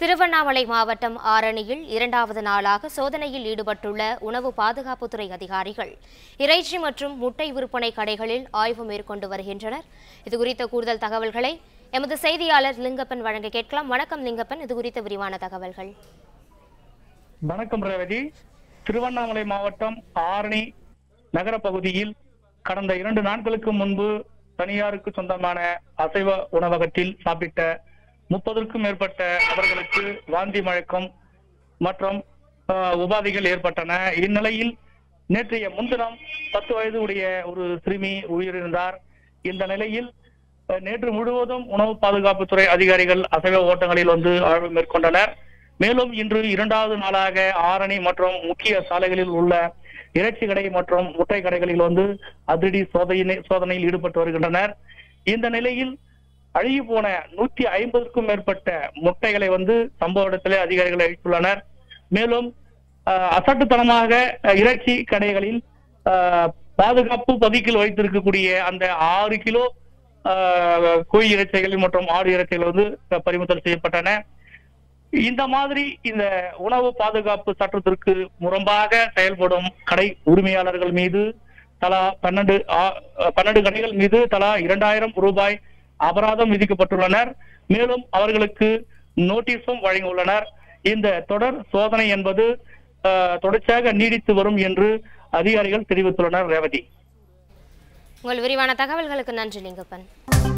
திருவண்ணாமலை மாவட்டம் ஆரணியில் இரண்டாவது நாளாக சோதனையில் ஈடுபட்டுள்ள உணவு பாதுகாப்புத்துறை அதிகாரிகள் இறைச்சி மற்றும் முட்டை விற்பனை கடைகளில் ஆய்வு மேற்கொண்டு வருகின்றனர். இதுகுறித்த கூடுதல் தகவல்களை எமது செய்தியாளர் லிங்கப்பன் வழங்க கேட்கலாம். வணக்கம் லிங்கப்பன், இதுகுறித்த விரிவான தகவல்கள். வணக்கம் ரேவதி. திருவண்ணாமலை மாவட்டம் ஆரணி நகர பகுதியில் கடந்த 2 நாட்களுக்கு முன்பு தனியாருக்கு சொந்தமான அசைவ உணவகத்தில் சாப்பிட்ட 30க்கும் மேற்பட்ட அவர்களுக்கு வாந்தி மயக்கம் மற்றும் உபாதைகள் ஏற்பட்டன. இந்நிலையில் நேற்றைய முன்தினம் 10 வயது உடைய ஒரு சிறுமி உயிரிழந்தார். இந்த நிலையில் நேற்று முழுவதும் உணவு பாதுகாப்புத்துறை அதிகாரிகள் அசைவ ஓட்டங்களில் வந்து ஆய்வு மேற்கொண்டனர். மேலும் இன்று 2வது நாளாக ஆரணி மற்றும் முக்கிய சாலைகளில் உள்ள இறைச்சி கடை மற்றும் முட்டை கடைகளில் வந்து அதிரடி சோதனையில் ஈடுபட்டு வருகின்றனர். இந்த நிலையில் அழுகி போன 150க்கும் மேற்பட்ட முட்டைகளை வந்து சம்பவ இடத்திலே அதிகாரிகள் அழித்துள்ளனர். மேலும் அசட்டுத்தனமாக இறைச்சி கடைகளில் பாதுகாப்பு பதுக்கில் வைத்திருக்கக்கூடிய அந்த 6 கிலோ கோழி இறைச்சிகள் மற்றும் ஆடு இறைச்சிகள் வந்து பறிமுதல் செய்யப்பட்டன. இந்த மாதிரி இந்த உணவு பாதுகாப்பு சட்டத்திற்கு முரம்பாக செயல்படும் கடை உரிமையாளர்கள் மீது தலா 12 கடைகள் மீது தலா 2000 ரூபாய் அபராதம் விதிக்கப்பட்டுள்ளனர். மேலும் அவர்களுக்கு நோட்டீஸும் வழங்கியுள்ளனர். இந்த தொடர் சோதனை என்பது தொடர்ச்சியாக நீடித்து வரும் என்று அதிகாரிகள் தெரிவித்துள்ளனர். ரேவதி, உங்கள் விரிவான தகவல்களுக்கு நன்றி லிங்கப்பன்.